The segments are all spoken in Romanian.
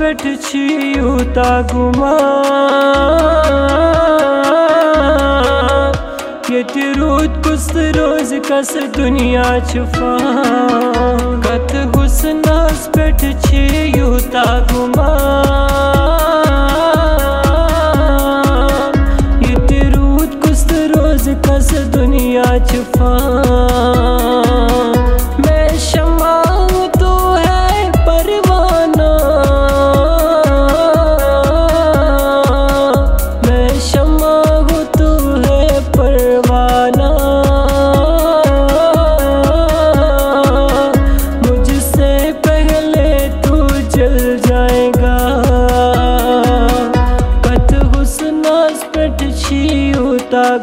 peth chui yuta gumaan Yetirut kust roz kas duniya ch faan Kath husnas peth chui yuta gumaan Yetirut kust roz kas duniya ch faan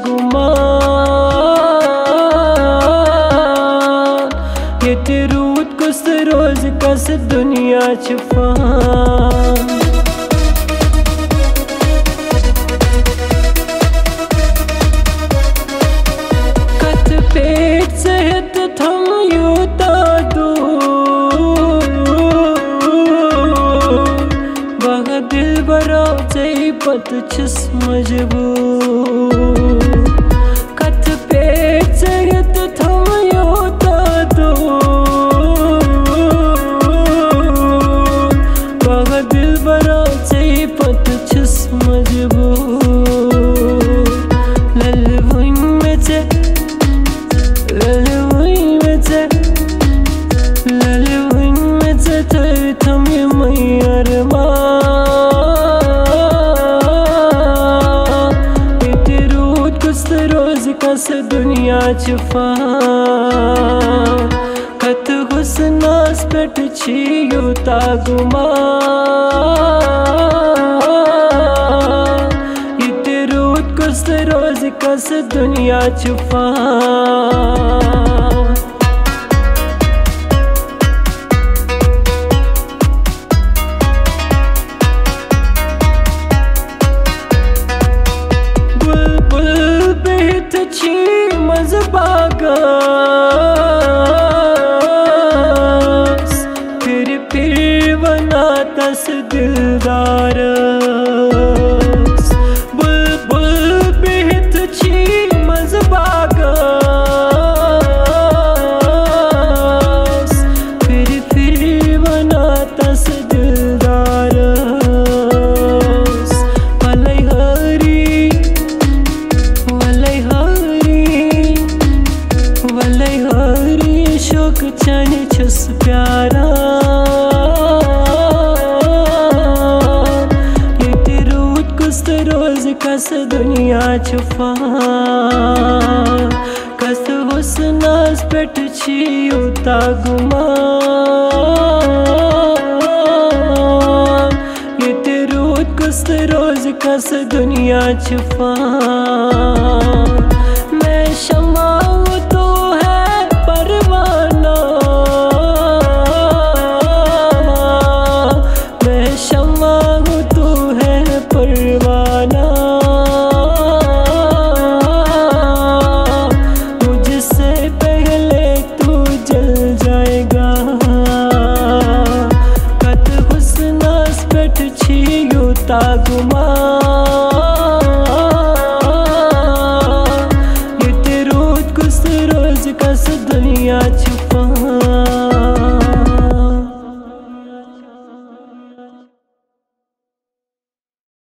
gumaan yetirut kust roz kas duniya ch faan kath peth sehat tham yuta dur bah dil baro chai pat chis majboor duniya ch faan kath husnas peth chui yuta gumaan yetirut kust roz kas duniya ch faan tas dildar bulbul peth chui mazbagas fir bana tas dildar walai hari shok chane chus pyara kas duniya ch faan kath husnas peth chui yuta gumaan yetirut kust roz kas duniya ch faan main shama tu hai parwana main shama tu hai parwana Yetirut kust roz kas duniya ch faan